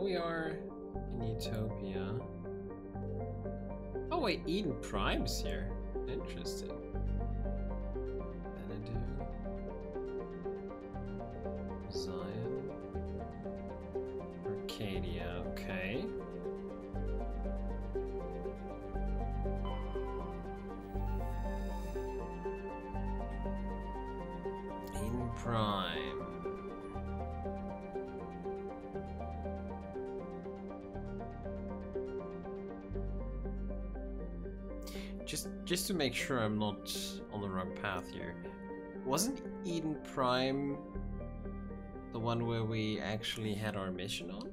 now we are in Utopia. Oh wait, Eden Prime's here. Interesting. Xanadu. Zion. Arcadia, okay. Eden Prime. Just to make sure I'm not on the wrong path here. Wasn't Eden Prime the one where we actually had our mission on?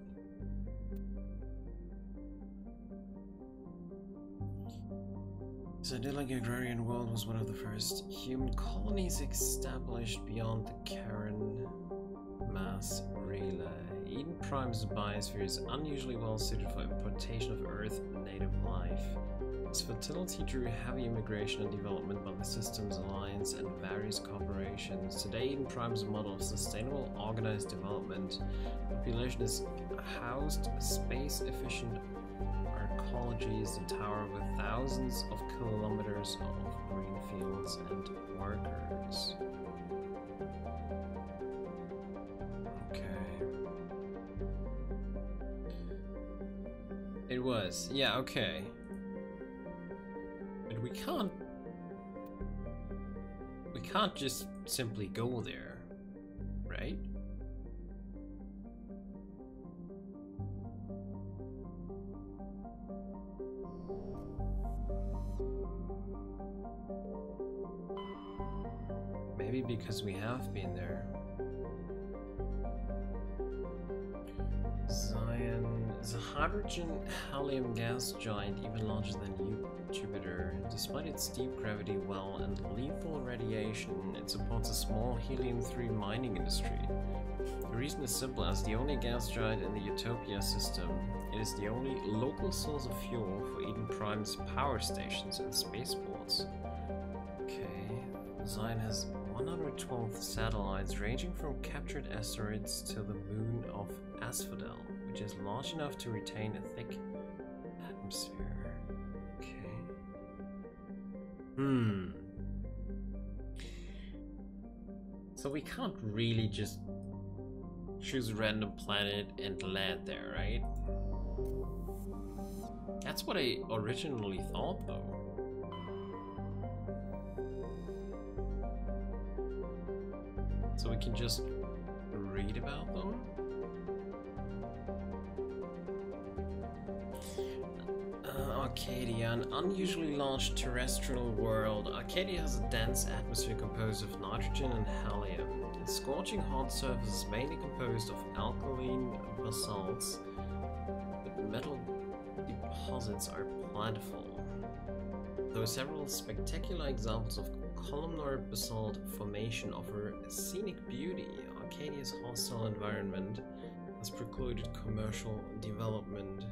The idyllic agrarian world was one of the first human colonies established beyond the Karen Mass Relay. Eden Prime's biosphere is unusually well suited for importation of Earth and native life. Its fertility drew heavy immigration and development by the Systems Alliance and various corporations. Today, Eden Prime's model of sustainable, organized development, population is housed, space-efficient arcology is a tower with thousands of kilometers of green fields and workers. Okay. It was. Yeah, okay. We can't just simply go there, right? Maybe because we have been there. Zion is a hydrogen helium gas giant even larger than Jupiter. Despite its deep gravity well and lethal radiation, it supports a small helium-3 mining industry. The reason is simple: as the only gas giant in the Utopia system, it is the only local source of fuel for Eden Prime's power stations and spaceports. Okay, Zion has 112 satellites ranging from captured asteroids to the moon of Asphodel, which is large enough to retain a thick atmosphere. Hmm. So we can't really just choose a random planet and land there, right? That's what I originally thought, though. So we can just read about them? Arcadia, an unusually large terrestrial world. Arcadia has a dense atmosphere composed of nitrogen and helium. Its scorching hot surface is mainly composed of alkaline basalts, but metal deposits are plentiful. Though several spectacular examples of columnar basalt formation offer scenic beauty, Arcadia's hostile environment has precluded commercial development.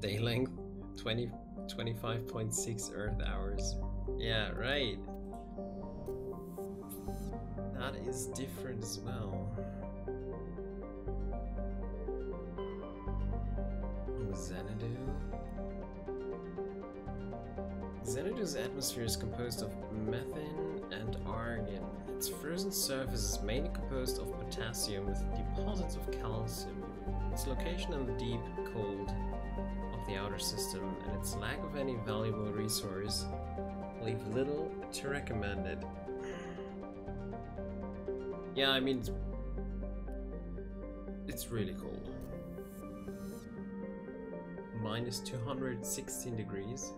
Day length 25.6 Earth hours. Yeah, right. That is different as well. Xanadu. Xanadu's atmosphere is composed of methane and argon. Its frozen surface is mainly composed of potassium with deposits of calcium. Its location in the deep cold of the outer system and its lack of any valuable resource leave little to recommend it. Yeah, I mean, it's really cold. Minus 216 degrees.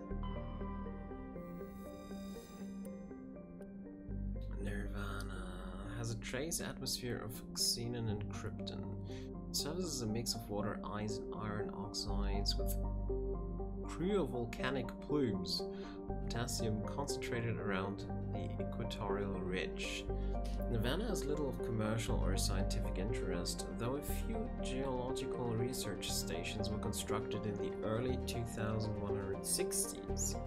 Nirvana has a trace atmosphere of xenon and krypton. Surface is a mix of water, ice, and iron oxides with cryovolcanic plumes, potassium concentrated around the equatorial ridge. Nevada has little of commercial or scientific interest, though a few geological research stations were constructed in the early 2160s.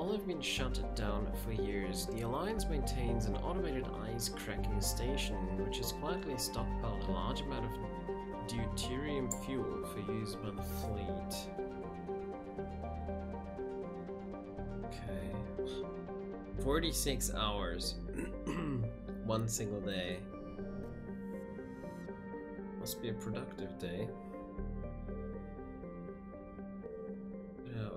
all have been shut down for years. The Alliance maintains an automated ice-cracking station, which has quietly stockpiled a large amount of deuterium fuel for use by the fleet. Okay. 46 hours. One single day. Must be a productive day.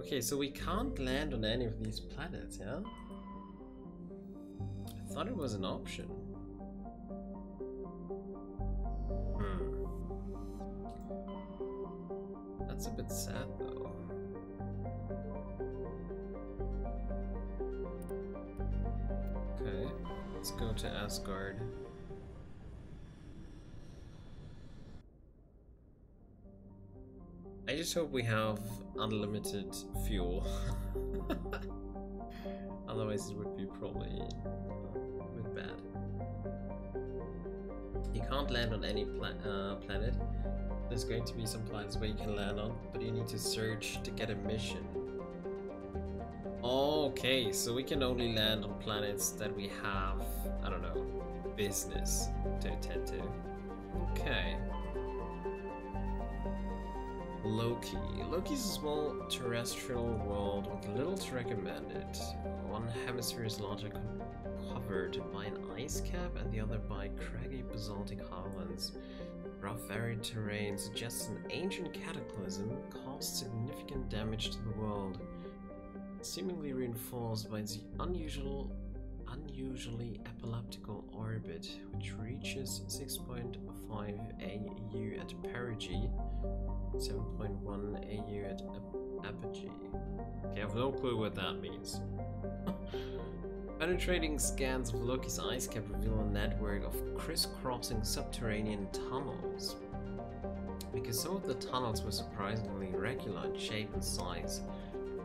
Okay, so we can't land on any of these planets, yeah? I thought it was an option. That's a bit sad, though. Okay, let's go to Asgard. I just hope we have unlimited fuel. Otherwise it would be probably a bit bad. You can't land on any planet. There's going to be some planets where you can land on, but you need to search to get a mission. Okay, so we can only land on planets that we have, I don't know, business to attend to. Okay. Loki. Loki's a small terrestrial world with little to recommend it. One hemisphere is largely covered by an ice cap and the other by craggy basaltic highlands. Rough varied terrain suggests an ancient cataclysm caused significant damage to the world, seemingly reinforced by its unusually elliptical orbit, which reaches 6.5 AU at perigee, 7.1 AU at apogee. Okay, I have no clue what that means. Penetrating scans of Loki's ice cap reveal a network of crisscrossing subterranean tunnels. Because some of the tunnels were surprisingly irregular in shape and size,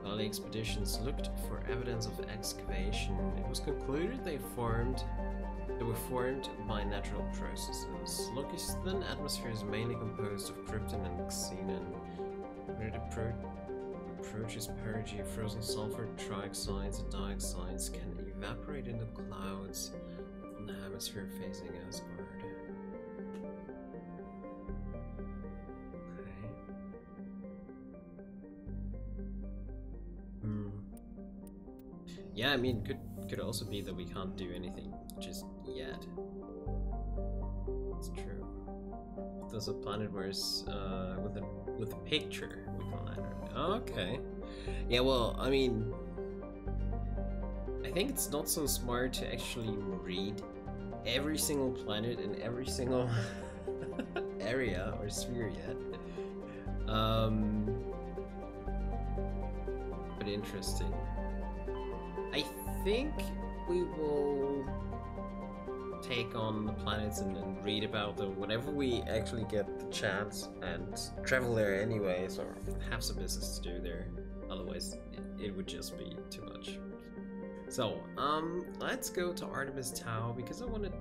early expeditions looked for evidence of excavation. It was concluded they were formed by natural processes. Loki's thin atmosphere is mainly composed of krypton and xenon. When it approaches perigee, frozen sulfur trioxides and dioxides can evaporate into clouds on the hemisphere facing Asgard. Okay. Yeah, I mean, could also be that we can't do anything just yet. It's true. If there's a planet where it's with a picture, we can land on it. Okay. Yeah, well, I mean, I think it's not so smart to actually read every single planet in every single area or sphere yet. But interesting. I think we will take on the planets and read about them whenever we actually get the chance and travel there anyways, or have some business to do there. Otherwise, it would just be too much. So, let's go to Artemis Tau because I want to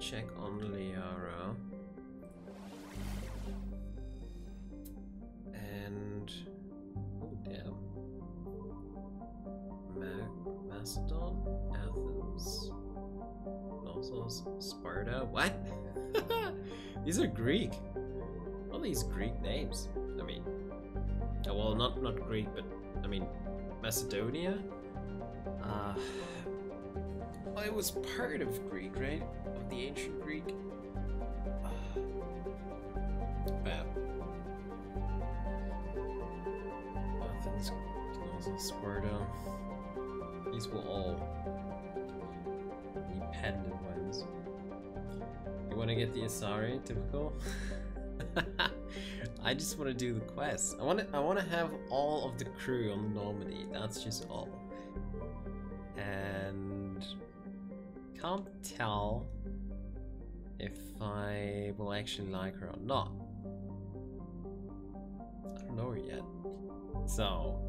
check on Liara. And oh damn, Macedon, Athens, Knossos, Sparta, what? These are Greek. All these Greek names. I mean, well, not Greek, but I mean, Macedonia. Well, it was part of Greek, right? Of the ancient Greek. Bam. Athens, Knossos, Sparta. These were all dependent ones. You want to get the Asari? Typical. I just want to do the quest. I want to have all of the crew on Normandy. That's just all. And can't tell if I will actually like her or not. I don't know yet. So,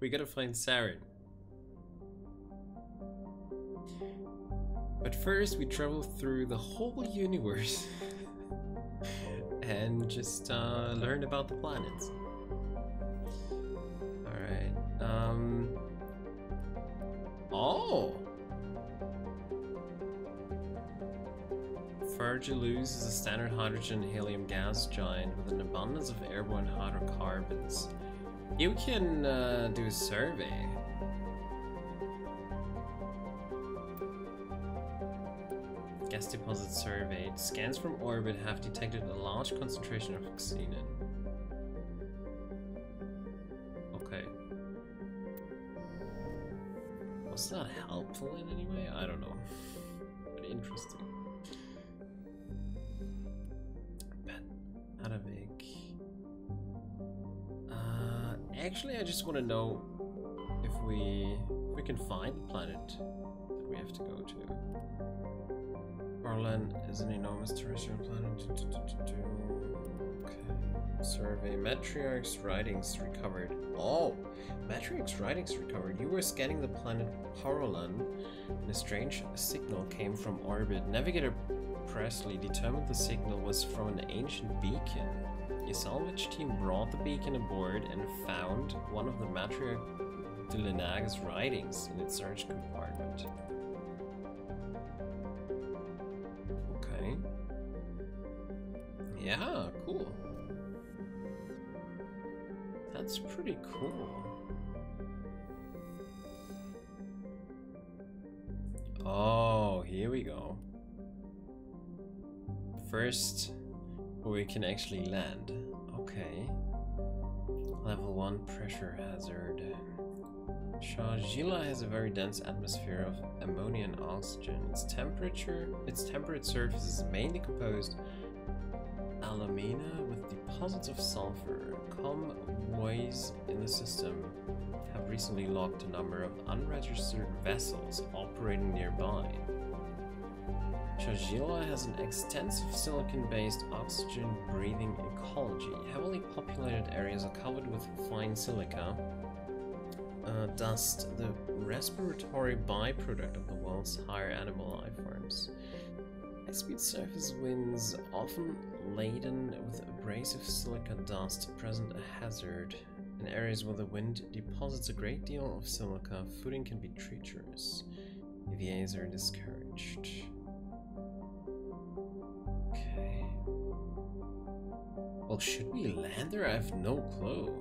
we gotta find Saren. But first, we travel through the whole universe and just learn about the planets. Alright. Oh! Fergillus is a standard hydrogen helium gas giant with an abundance of airborne hydrocarbons. You can do a survey. Gas deposit surveyed. Scans from orbit have detected a large concentration of xenon. Okay. Was that helpful in any way? I don't know. But interesting. Actually, I just want to know if we can find the planet that we have to go to. Parolan is an enormous terrestrial planet. Okay. Survey. Matriarch's writings recovered. Oh! Matriarch's writings recovered. You were scanning the planet Parolan and a strange signal came from orbit. Navigator Presley determined the signal was from an ancient beacon. Your salvage team brought the beacon aboard and found one of the Matriarch de Lenag's writings in its search compartment. Okay. Yeah, cool. That's pretty cool. Oh, here we go. First... we can actually land. Okay. Level 1 pressure hazard. Charjila has a very dense atmosphere of ammonia and oxygen. Its temperate surface is mainly composed of alumina with deposits of sulfur. Convoys in the system have recently logged a number of unregistered vessels operating nearby. Chogela has an extensive silicon-based oxygen-breathing ecology. Heavily populated areas are covered with fine silica dust, the respiratory byproduct of the world's higher animal life forms. High-speed surface winds, often laden with abrasive silica dust, present a hazard. In areas where the wind deposits a great deal of silica, footing can be treacherous. EVAs are discouraged. Well, should we land there? I have no clue.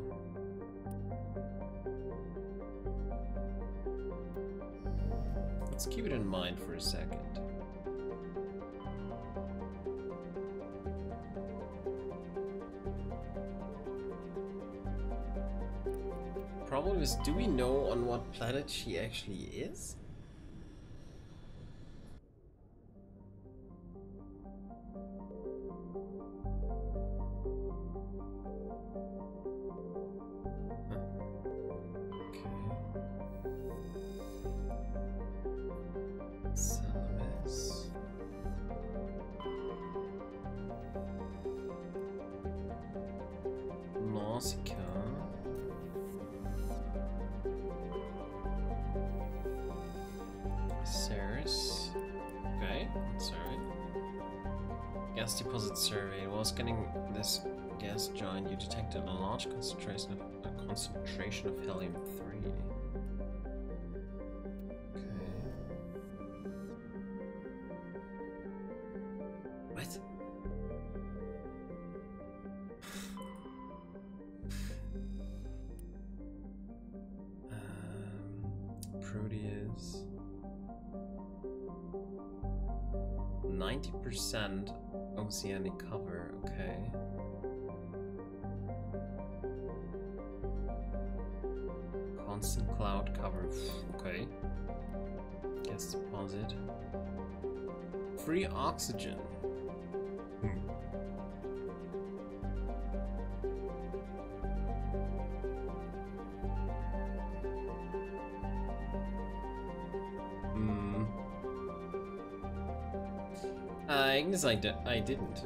Let's keep it in mind for a second. Problem is, do we know on what planet she actually is? Proteus. 90% oceanic cover, okay. Constant cloud cover, okay. Gas deposit. Free oxygen. I didn't.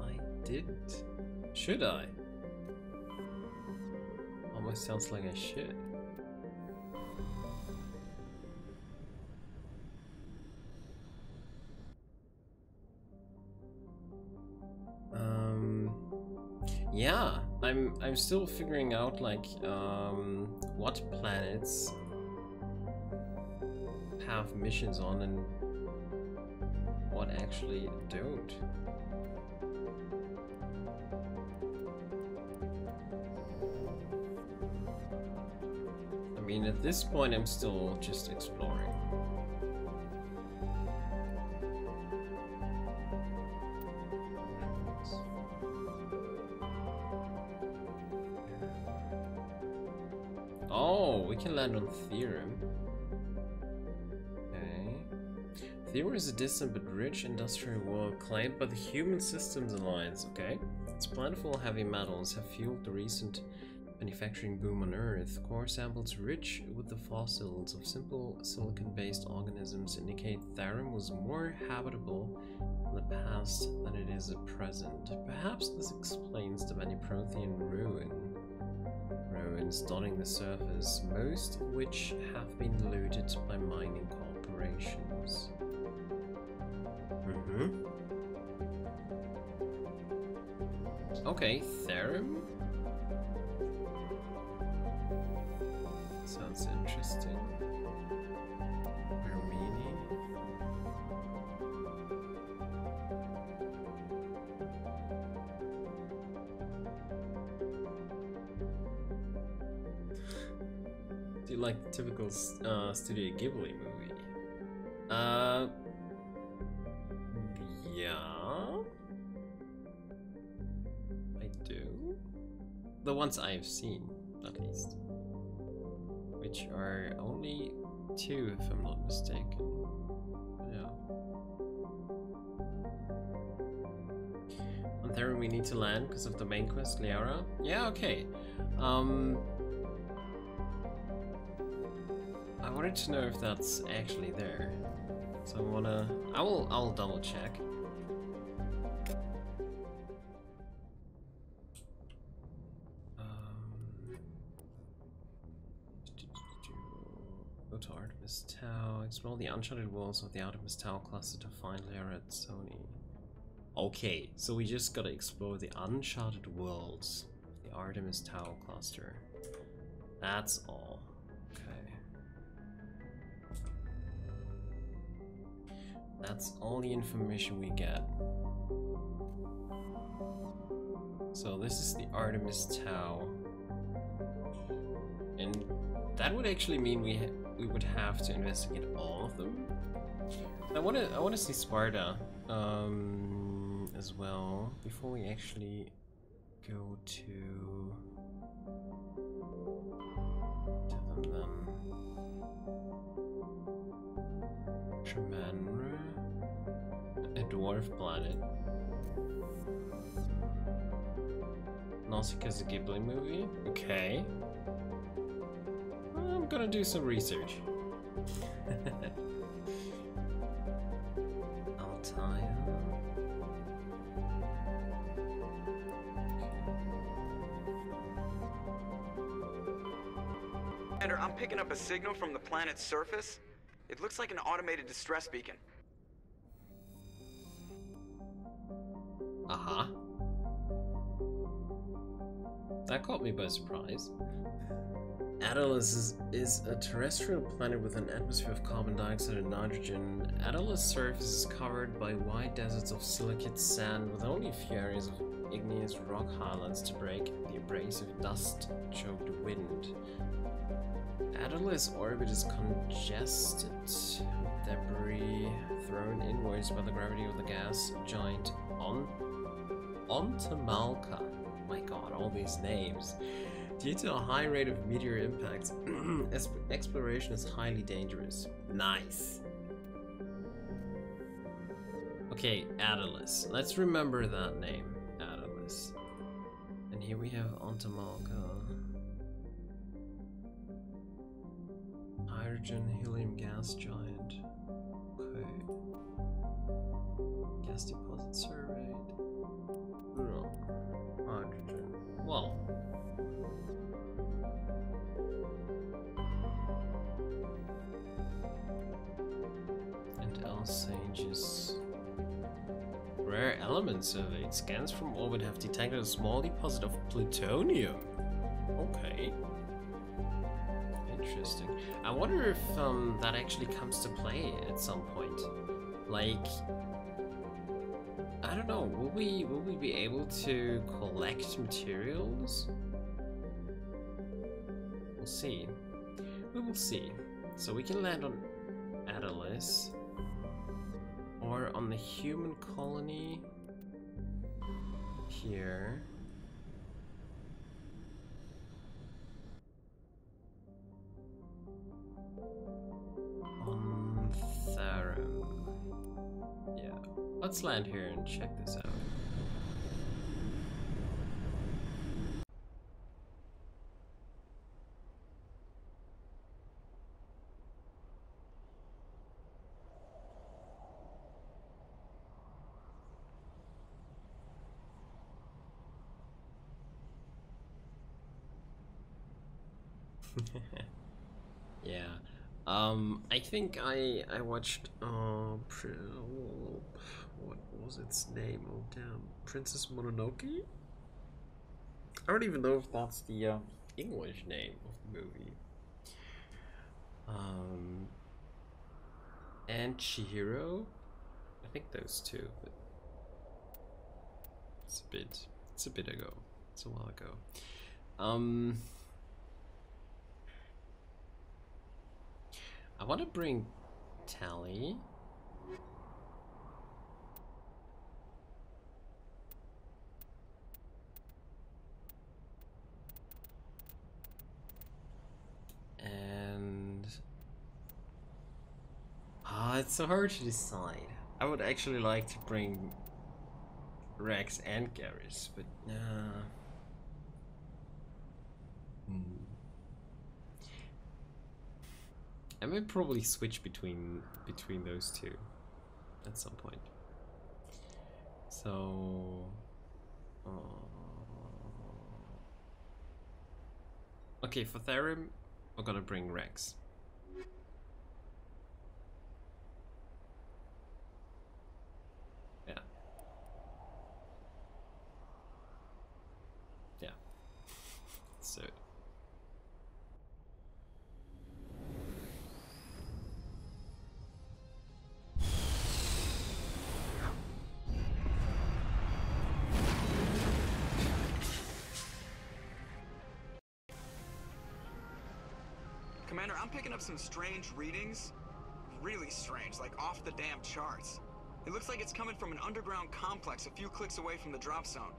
I didn't. Should I? Almost sounds like I should. Yeah, I'm still figuring out like what planets have missions on and what actually don't. I mean, at this point I'm still just exploring. Can land on Therum. Okay. Therum is a distant but rich industrial world claimed by the Human Systems Alliance. Okay. Its plentiful heavy metals have fueled the recent manufacturing boom on Earth. Core samples rich with the fossils of simple silicon-based organisms indicate Therum was more habitable in the past than it is at present. Perhaps this explains the many Prothean ruins dotting the surface, most of which have been looted by mining corporations. Okay, Therum? Sounds interesting. Like the typical Studio Ghibli movie. Yeah, I do. The ones I've seen, at least. Which are only 2, if I'm not mistaken. Yeah. On Therum we need to land because of the main quest, Liara. Yeah, okay. I wanted to know if that's actually there, so I'll double check. Go to Artemis Tau, explore the uncharted walls of the Artemis Tau cluster to find Liara T'Soni. Okay, so we just gotta explore the uncharted worlds, the Artemis Tau cluster. That's all. That's all the information we get. So this is the Artemis Tau. And that would actually mean we would have to investigate all of them. I wanna see Sparta as well before we actually go to them. Tremanra, a dwarf planet. Nausicaa's a Ghibli movie. Okay. I'm gonna do some research. Altair. Commander, I'm picking up a signal from the planet's surface. It looks like an automated distress beacon. Aha. That caught me by surprise. Attalus is a terrestrial planet with an atmosphere of carbon dioxide and nitrogen. Attalus' surface is covered by wide deserts of silicate sand with only a few areas of igneous rock highlands to break the abrasive dust-choked wind. Attalus' orbit is congested with debris thrown inwards by the gravity of the gas giant Ontamalka. My god, all these names. Due to a high rate of meteor impacts, exploration is highly dangerous. Nice. Okay, Attalus. Let's remember that name, Attalus. And here we have Ontamalka. Hydrogen helium gas giant. Okay. Gas deposit surveyed. Hydrogen. Well. And L sages. Rare element. element surveyed, scans from orbit have detected a small deposit of plutonium. Okay. Interesting. I wonder if that actually comes to play at some point. Like, I don't know, will we be able to collect materials? We'll see. We will see. So we can land on Attalus or on the human colony here. On Therum. Yeah. Let's land here and check this out. Yeah, I think I watched, what was its name? Oh damn, Princess Mononoke? I don't even know if that's the English name of the movie. And Chihiro? I think those two, but it's a bit ago, it's a while ago. I want to bring Tally. And... ah, it's so hard to decide. I would actually like to bring Rex and Garrus, but nah. I may probably switch between those two at some point. So, okay, for Therum, we're gonna bring Rex. Yeah. So. I'm picking up some strange readings. Really strange, like off the damn charts. It looks like it's coming from an underground complex a few clicks away from the drop zone.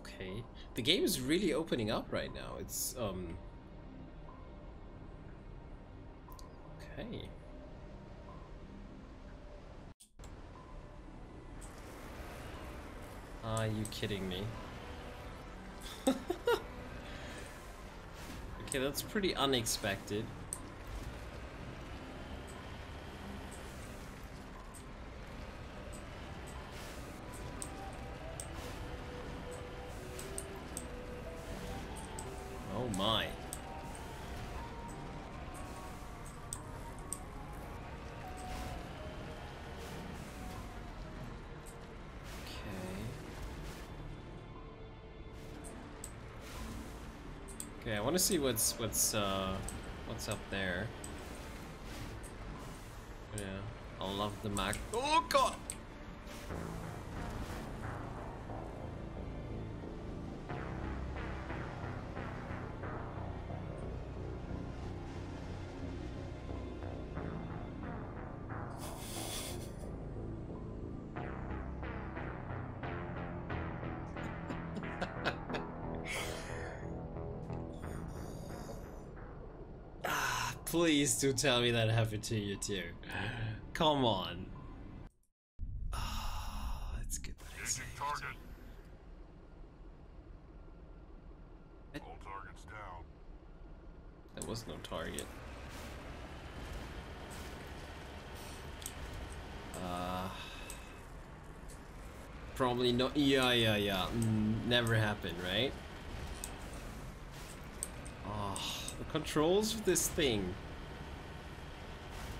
Okay. The game is really opening up right now. It's, okay. Are you kidding me? Okay, that's pretty unexpected. Oh my. Okay, I want to see what's up there. Yeah, I love the Mac. Oh god! Please do tell me that happened to you too. Come on. Ah, oh, let's get that. Target. All targets down. There was no target. Probably not. Yeah. Never happened, right? Controls for this thing.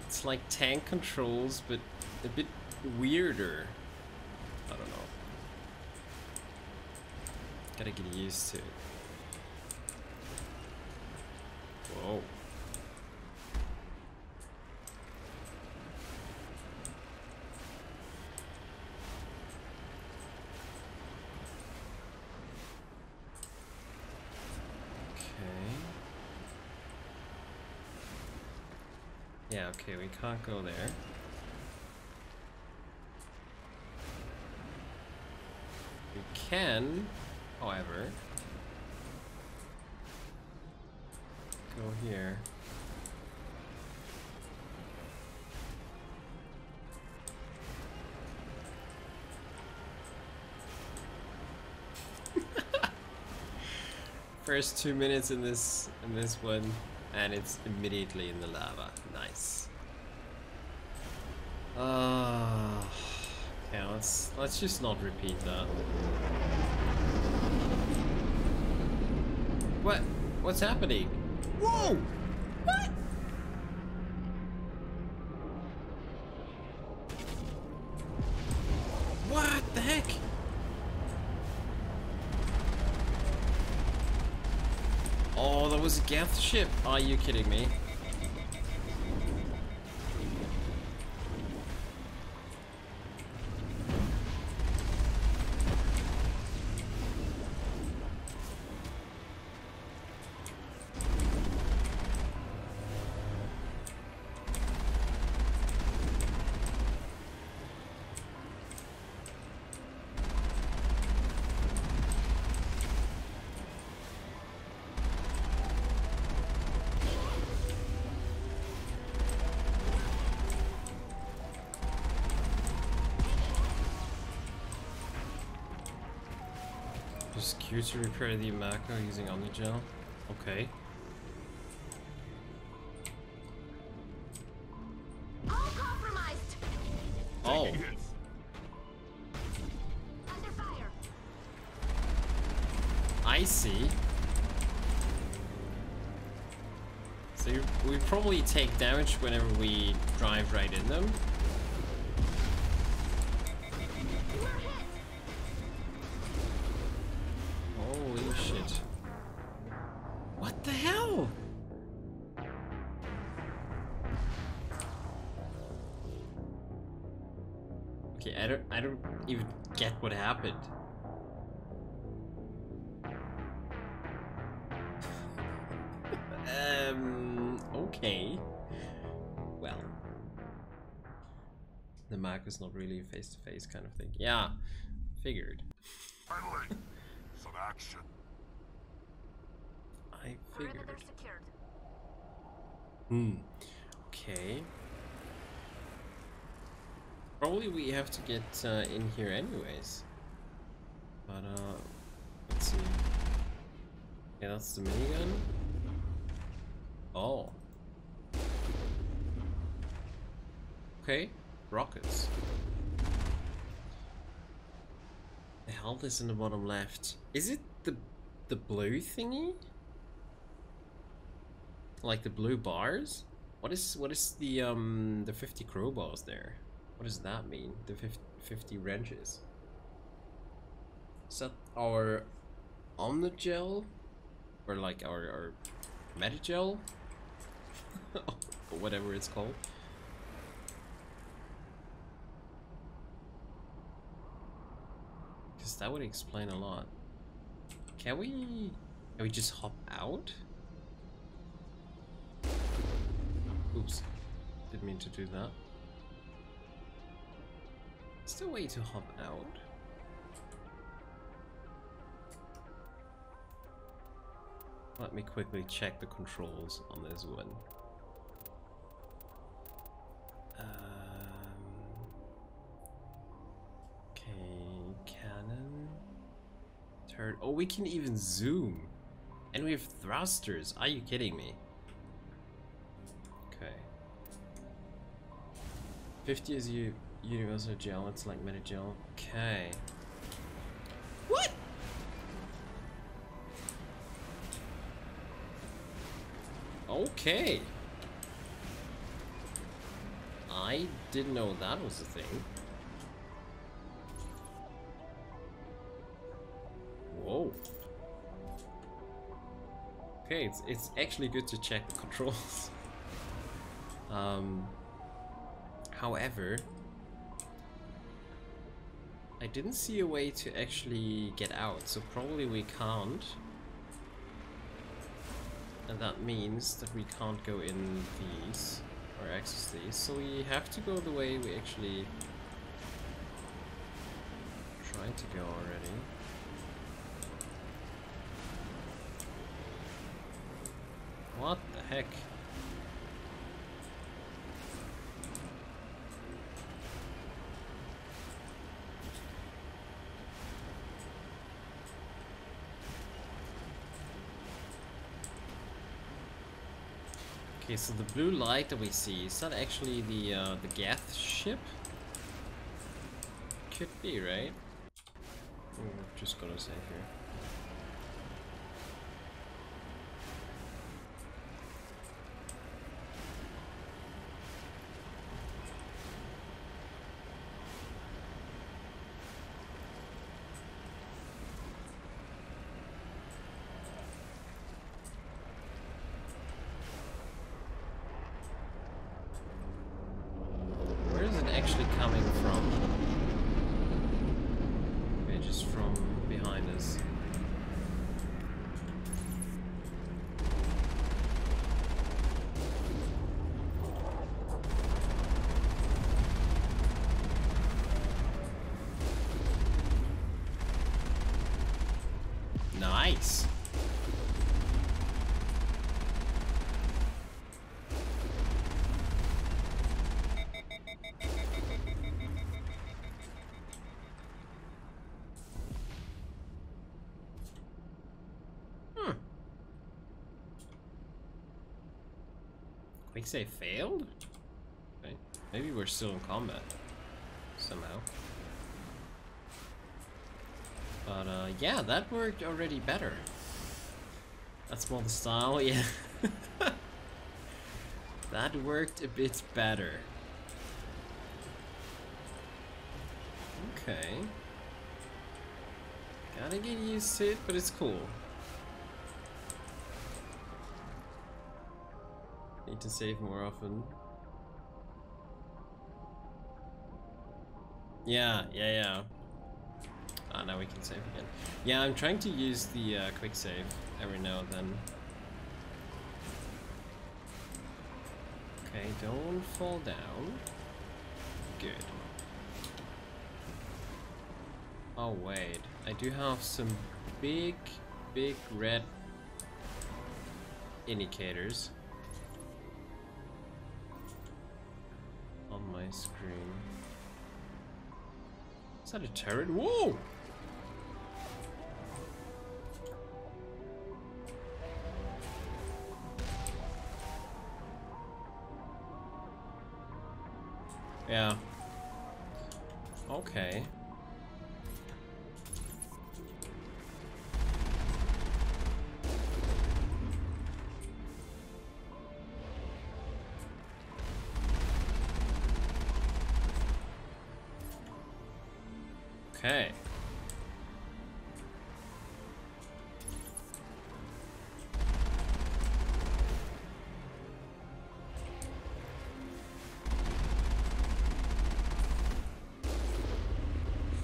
It's It's like tank controls, but a bit weirder. I don't know. Gotta get used to it. Whoa. Yeah, okay, we can't go there. We can, however, go here. First 2 minutes in this one. And it's immediately in the lava. Nice. Okay, let's just not repeat that. What? What's happening? Whoa! What? What the heck? Oh, that was a Geth ship. Are you kidding me? Use to repair the Mako using Omnigel. Okay. All compromised. Oh. Under fire. I see. So we probably take damage whenever we drive right in them. I don't even get what happened. Okay. Well. The Mako is not really a face-to-face kind of thing. Yeah. Figured. Finally, some action. I figured. Okay. Probably we have to get in here anyways. But let's see. Yeah, that's the minigun. Oh. Okay, rockets. The hell is in the bottom left? Is it the blue thingy? Like the blue bars? What is the 50 crowbars there? What does that mean? The 50 wrenches. Is that our Omnigel? Or like our Metagel? Whatever it's called. Because that would explain a lot. Can we just hop out? Oops. Didn't mean to do that. Is there a way to hop out? Let me quickly check the controls on this one. Okay, cannon, turret. Oh, we can even zoom, and we have thrusters. Are you kidding me? Okay, 50 is you. Universal gel, it's like metagel. Okay. What? Okay. I didn't know that was a thing. Whoa. Okay, it's actually good to check the controls. However, I didn't see a way to actually get out, so probably we can't. And that means that we can't go in these, or access these, so we have to go the way we actually tried to go already. What the heck? Okay, so the blue light that we see, is that actually the Geth ship? Could be, right? Oh, I'm just gonna say here. Quick save failed? Okay. Maybe we're still in combat somehow. But yeah, that worked already better. That's more the style, yeah. That worked a bit better. Okay. Gotta get used to it, but it's cool. Need to save more often. Yeah. Ah, now we can save again. Yeah, I'm trying to use the quick save every now and then. Okay, don't fall down. Good. Oh wait, I do have some big red indicators on my screen. Is that a turret? Whoa! Yeah. Okay. Okay.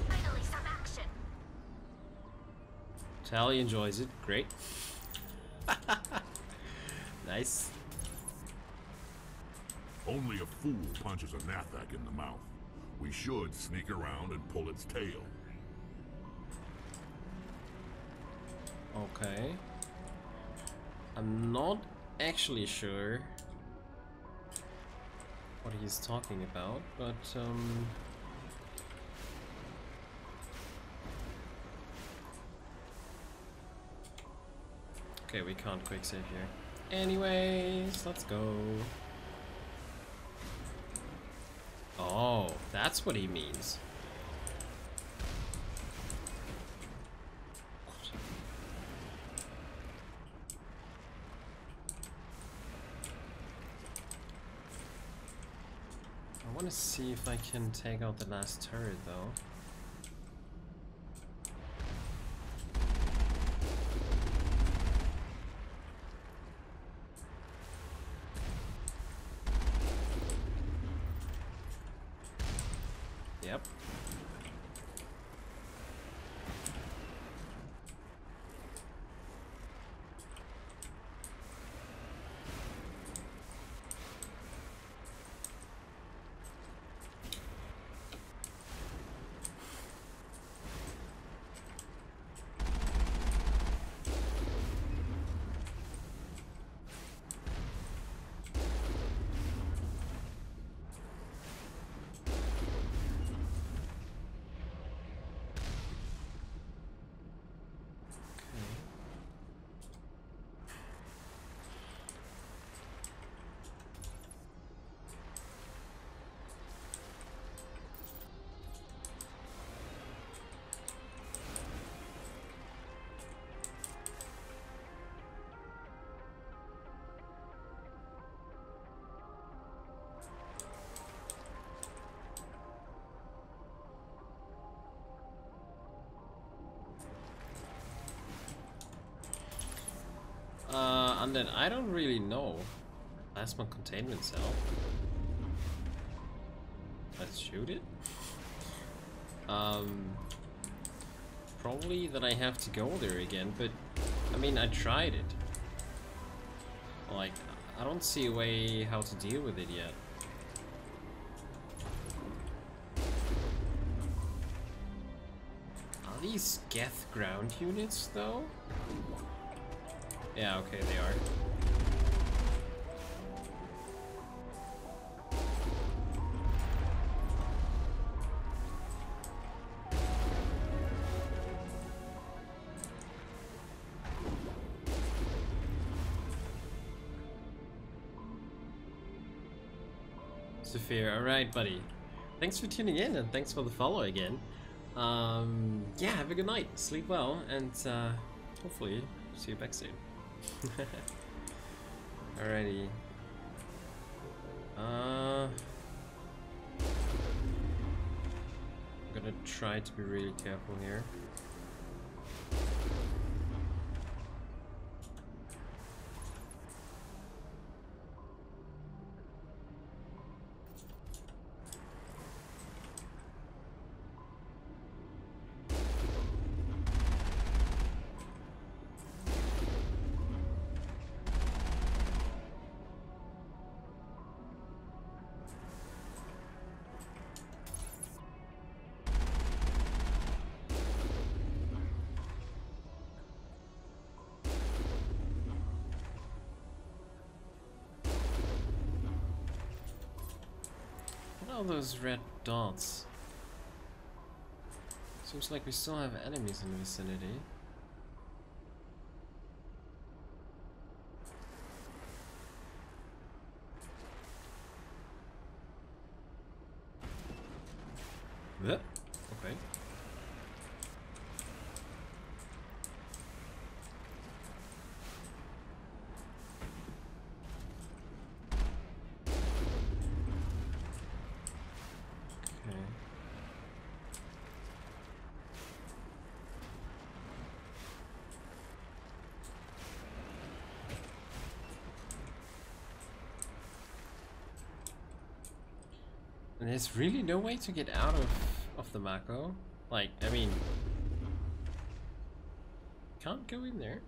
Finally, some action. Tally enjoys it. Great. Nice. Only a fool punches a Nathak in the mouth. We should sneak around and pull its tail. Okay. I'm not actually sure what he's talking about, but okay, we can't quick save here. Anyways, let's go. Oh, that's what he means. want to see if I can take out the last turret, though. And then I don't really know. Plasma containment cell. Let's shoot it. Probably that I have to go there again, but I mean, I tried it. Like, I don't see a way how to deal with it yet. Are these Geth ground units though? Yeah, okay, they are. Sophia, alright, buddy. Thanks for tuning in and thanks for the follow again. Yeah, have a good night, sleep well, and hopefully see you back soon. Alrighty. I'm gonna try to be really careful here. Those red dots. Seems like we still have enemies in the vicinity. Okay. There's really no way to get out of the Mako. Like, I mean, can't go in there.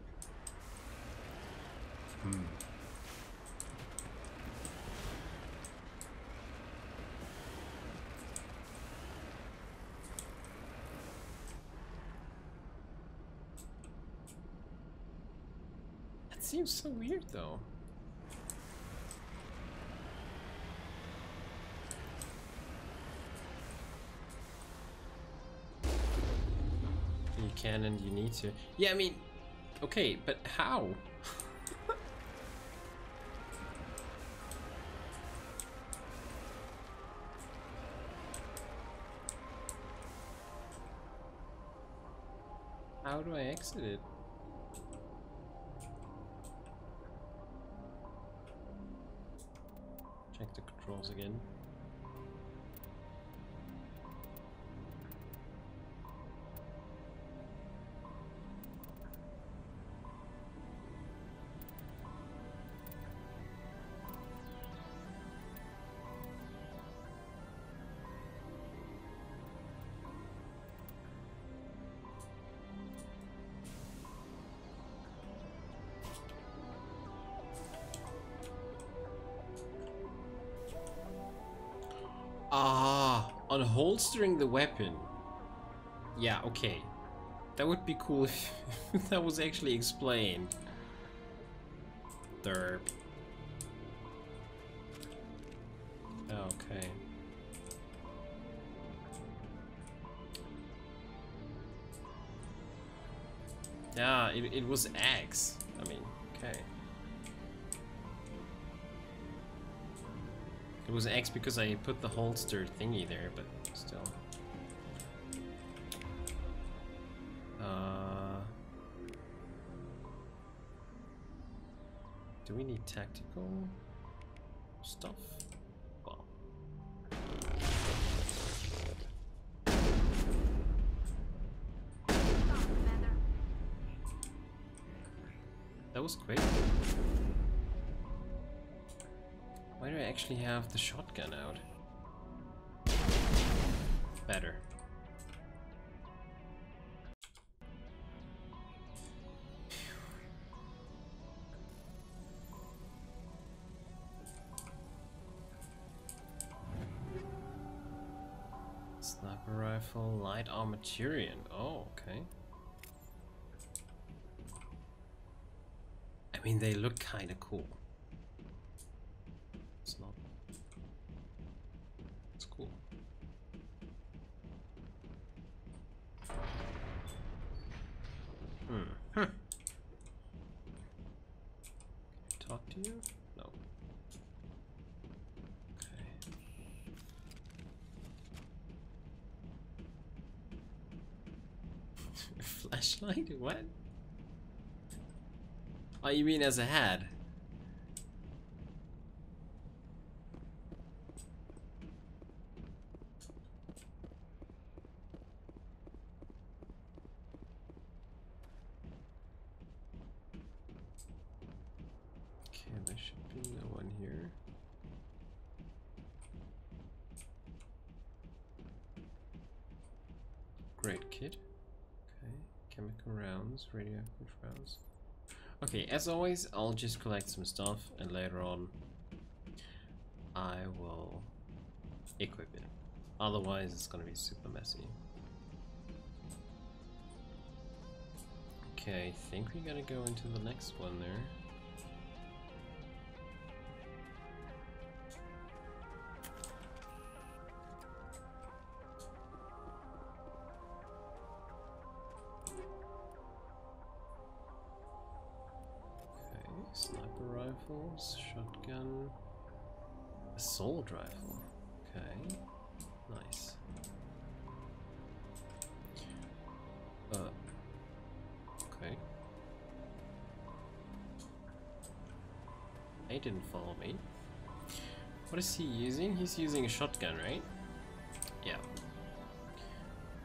That seems so weird though. And you need to. Yeah, I mean, okay, but how? How do I exit it? Check the controls again. Unholstering the weapon. Yeah, okay. That would be cool if that was actually explained. Derp. Okay. Yeah, it was axe. I mean, okay. It was axe because I put the holster thingy there, but still. Do we need tactical stuff? Well. That was quick. Why do I actually have the shotgun out? Better. Sniper rifle, light armamentarium. Oh, okay. I mean, they look kind of cool. It's not. It's cool. Hmm. Huh. Can I talk to you? No. Okay. Flashlight? What? Oh, you mean as a head? Radioactive rounds. Okay, as always, I'll just collect some stuff and later on I will equip it. Otherwise, it's gonna be super messy. Okay, I think we gotta go into the next one there. Shotgun, assault rifle. Okay, nice. Okay. They didn't follow me. What is he using? He's using a shotgun, right? Yeah.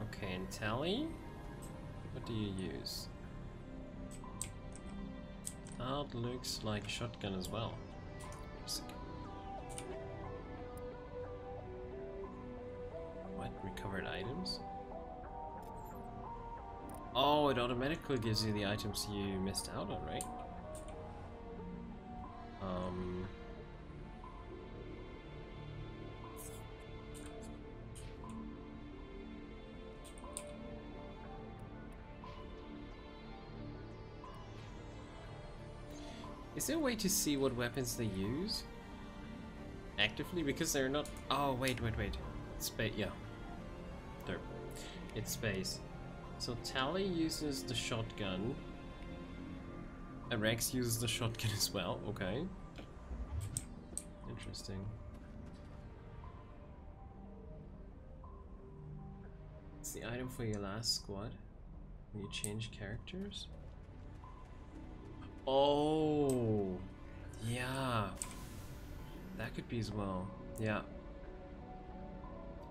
Okay, and Tally, what do you use? That looks like a shotgun as well. What? Recovered items? Oh, it automatically gives you the items you missed out on, right? Is there a way to see what weapons they use? Actively? Because they're not... Oh, wait. It's space, yeah. Derp. It's space. So Tally uses the shotgun. Rex uses the shotgun as well, okay. Interesting. It's the item for your last squad. When you change characters? Oh, yeah, that could be as well. Yeah.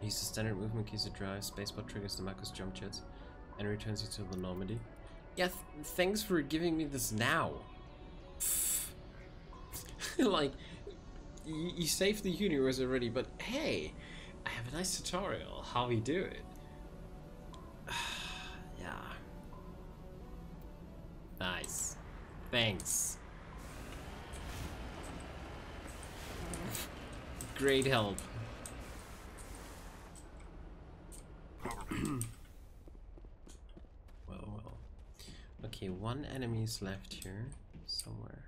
Use the standard movement keys to drive. Spacebar triggers the Mako's jump jets and returns you to the Normandy. Yeah, thanks for giving me this now. Like, you saved the universe already, but hey, I have a nice tutorial how we do it. Yeah. Nice. Thanks. Great help. Okay, one enemy is left here somewhere.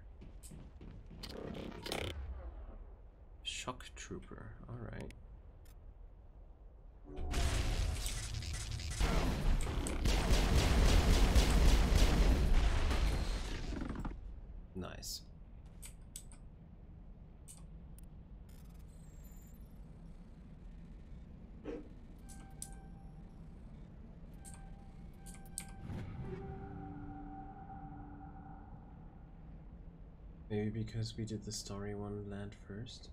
Shock trooper, alright. Nice. Maybe because we did the story one land first?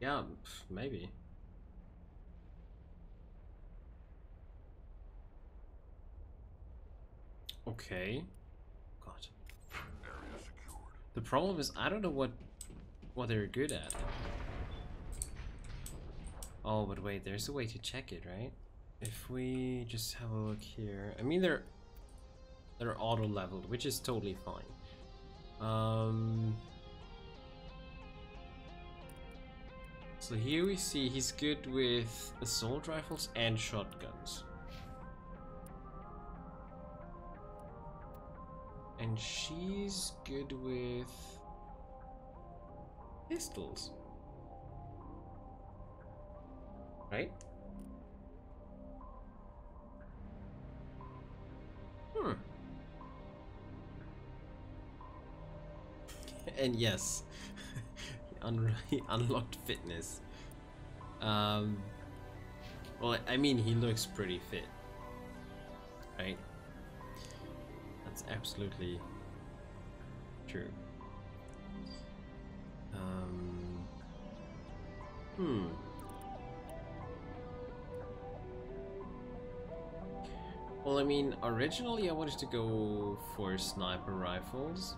Yeah, maybe. Okay. God. The problem is I don't know what they're good at. Oh, but wait, there's a way to check it, right? If we just have a look here. I mean, they're auto-leveled, which is totally fine. So here we see he's good with assault rifles and shotguns. And she's good with pistols. Right? Hmm. And yes. He unlocked fitness. Well, I mean, he looks pretty fit, right? That's absolutely true. Well, I mean, originally I wanted to go for sniper rifles.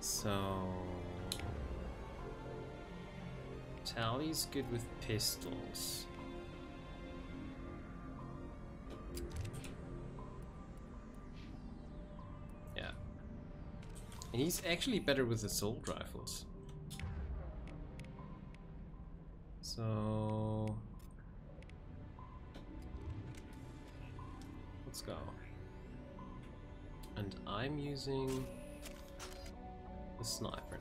So Tally's good with pistols. Yeah. And he's actually better with assault rifles. So let's go. And I'm using the sniper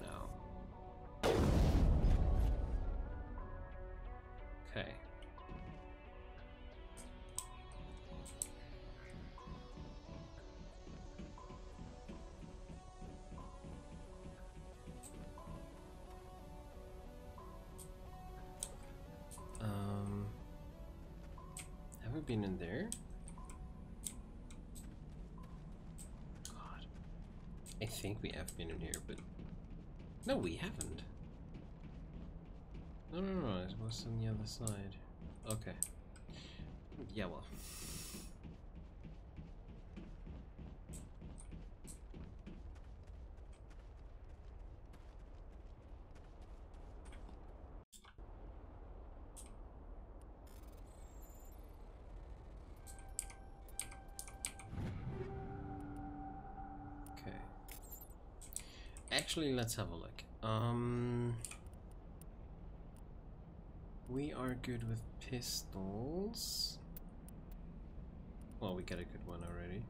now. Okay. In there. God. I think we have been in here, but no, we haven't. No, it was on the other side. Okay. Yeah, well. Actually, let's have a look. We are good with pistols. Well, we got a good one already.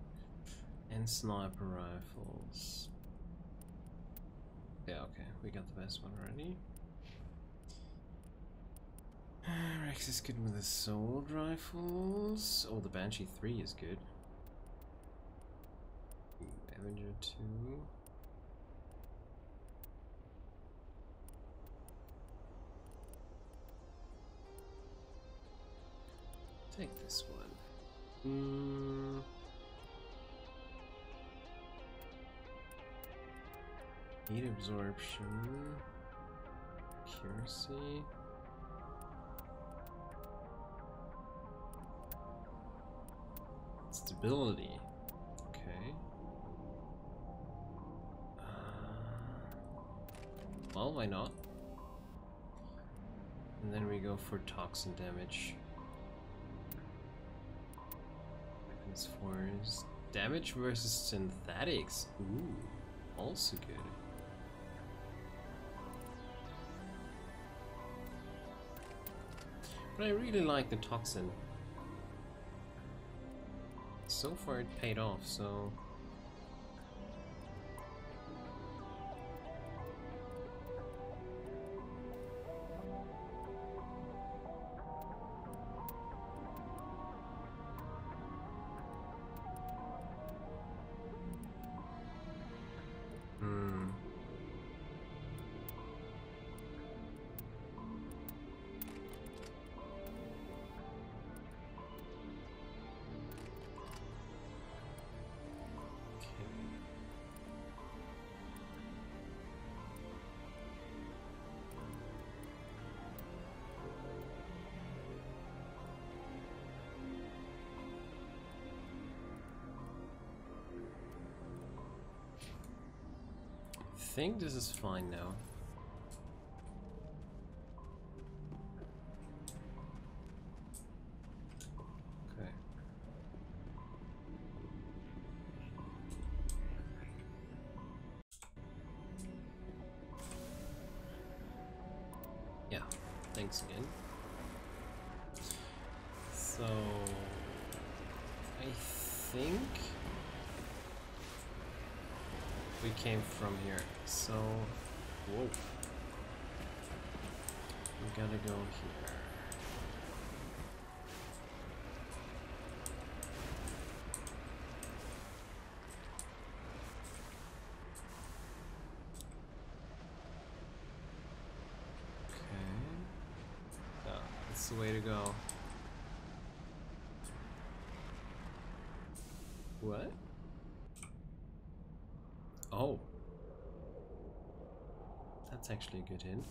And sniper rifles. Yeah, okay, we got the best one already. Rex is good with assault rifles. Oh, the Banshee 3 is good. Avenger 2. Take this one. Heat absorption. Accuracy. Stability. Okay. Well, why not? And then we go for toxin damage. Weapons 4 is damage versus synthetics. Ooh, also good. But I really like the toxin. So far it paid off, so... I think this is fine now. Okay. Yeah, thanks again. So I think we came from here. So, whoa, we gotta go here. Okay, oh, that's the way to go. What? Oh. That's actually a good hint.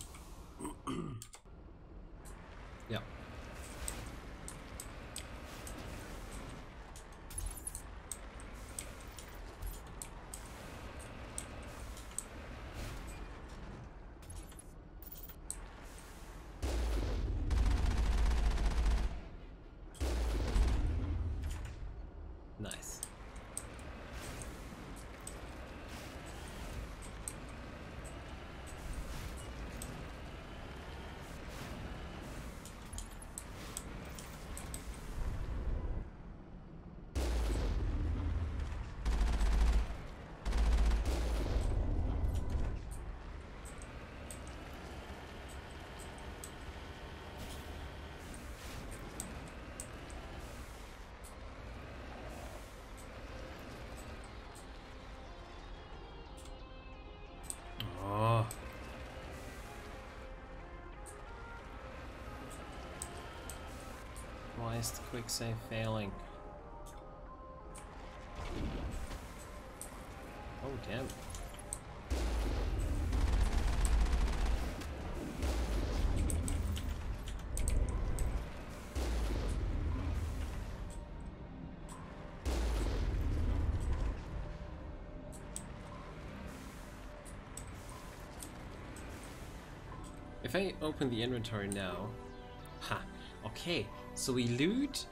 Yeah. Nice. Why is the quick save failing? Oh, damn. If I open the inventory now, ha, okay. So we loot,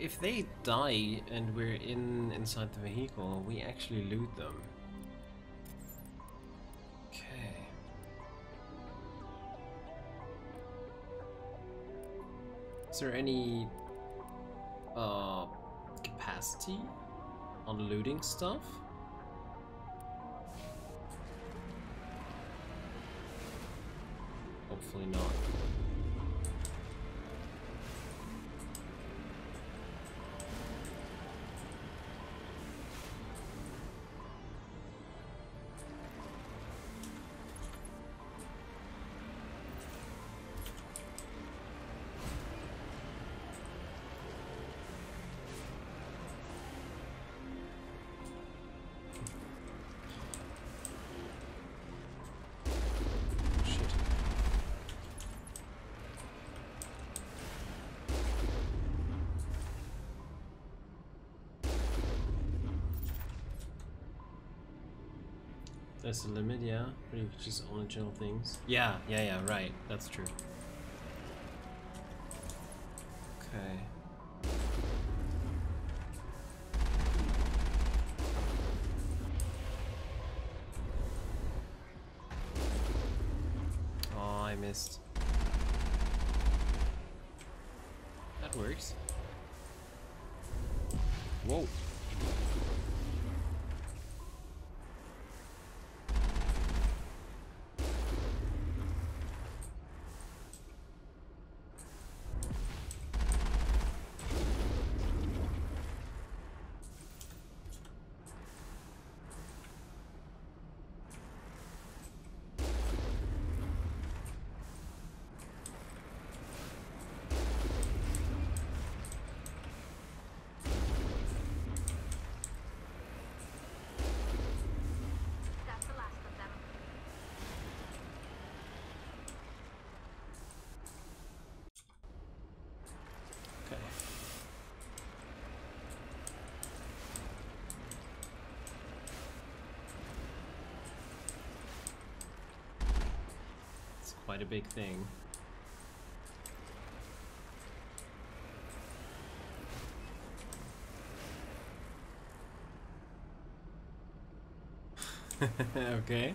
if they die and we're inside the vehicle, we actually loot them. Okay. Is there any capacity on looting stuff? Hopefully not. That's the limit, yeah? But you could just only chill things. Yeah, right. That's true. Okay. Oh, I missed. That works. Whoa. Quite a big thing. Okay.